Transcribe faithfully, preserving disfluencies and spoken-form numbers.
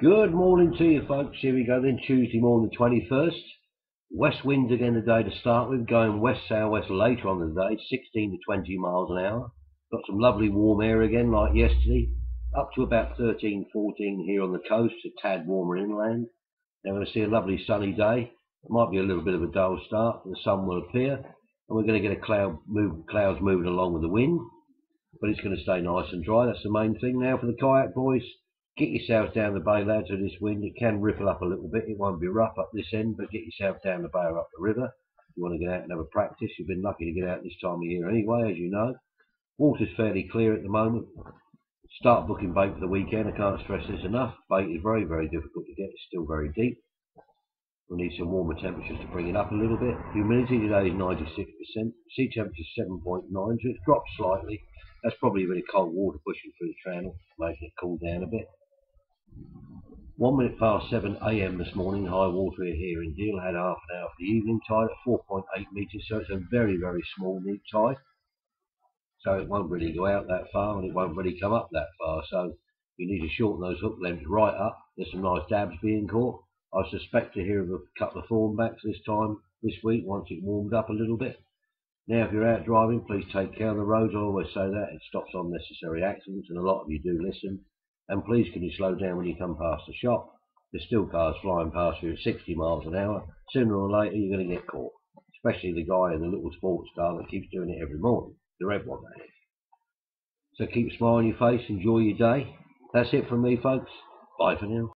Good morning to you folks. Here we go then, Tuesday morning the twenty-first. West winds again today to start with, going west southwest later on in the day, sixteen to twenty miles an hour. Got some lovely warm air again like yesterday, up to about thirteen, fourteen here on the coast, a tad warmer inland. Now we're going to see a lovely sunny day. It might be a little bit of a dull start, but the sun will appear, and we're going to get a cloud move, clouds moving along with the wind, but it's going to stay nice and dry. That's the main thing. Now for the kayak boys, get yourselves down the bay, lads, with this wind. It can ripple up a little bit. It won't be rough up this end, but get yourself down the bay or up the river. You want to get out and have a practice. You've been lucky to get out this time of year anyway, as you know. Water's fairly clear at the moment. Start booking bait for the weekend. I can't stress this enough. Bait is very, very difficult to get. It's still very deep. We'll need some warmer temperatures to bring it up a little bit. Humidity today is ninety-six percent. Sea temperature is seven point nine, so it's dropped slightly. That's probably a bit of cold water pushing through the channel, making it cool down a bit. One minute past seven A M this morning, high water here in Deal. Had half an hour for the evening tide at four point eight metres, so it's a very, very small neap tide. So it won't really go out that far, and it won't really come up that far. So you need to shorten those hook lengths right up. There's some nice dabs being caught. I suspect to hear of a couple of thornbacks this time, this week, once it warmed up a little bit. Now, if you're out driving, please take care of the roads. I always say that. It stops unnecessary accidents, and a lot of you do listen. And please, can you slow down when you come past the shop? There's still cars flying past you at sixty miles an hour. Sooner or later, you're going to get caught. Especially the guy in the little sports car that keeps doing it every morning. The red one, that is. So keep a smile on your face. Enjoy your day. That's it from me, folks. Bye for now.